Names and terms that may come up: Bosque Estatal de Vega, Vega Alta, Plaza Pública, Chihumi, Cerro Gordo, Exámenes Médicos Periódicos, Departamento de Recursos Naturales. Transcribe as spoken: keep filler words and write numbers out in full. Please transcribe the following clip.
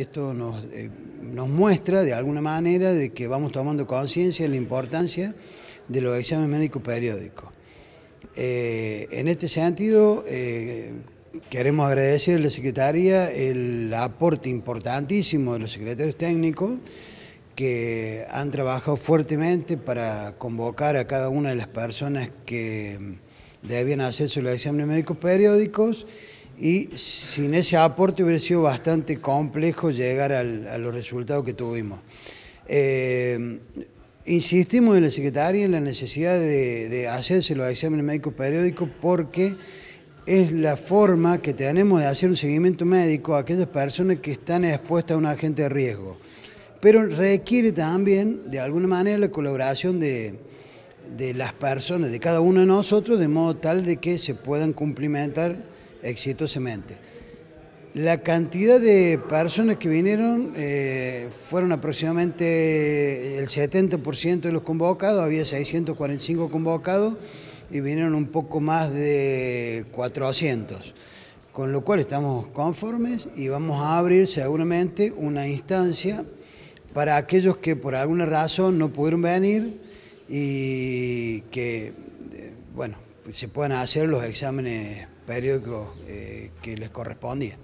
esto nos, eh, nos muestra de alguna manera de que vamos tomando conciencia de la importancia de los exámenes médicos periódicos. Eh, en este sentido, eh, queremos agradecer a la Secretaría el aporte importantísimo de los secretarios técnicos que han trabajado fuertemente para convocar a cada una de las personas que debían hacerse los exámenes médicos periódicos, y sin ese aporte hubiera sido bastante complejo llegar al, a los resultados que tuvimos. Eh, insistimos en la Secretaría en la necesidad de, de hacerse los exámenes médicos periódicos porque es la forma que tenemos de hacer un seguimiento médico a aquellas personas que están expuestas a un agente de riesgo. Pero requiere también, de alguna manera, la colaboración de, de las personas, de cada uno de nosotros, de modo tal de que se puedan cumplimentar exitosamente. La cantidad de personas que vinieron eh, fueron aproximadamente el setenta por ciento de los convocados, había seiscientos cuarenta y cinco convocados y vinieron un poco más de cuatrocientos. Con lo cual estamos conformes y vamos a abrir seguramente una instancia para aquellos que por alguna razón no pudieron venir y que, bueno, se puedan hacer los exámenes periódicos eh, que les correspondían.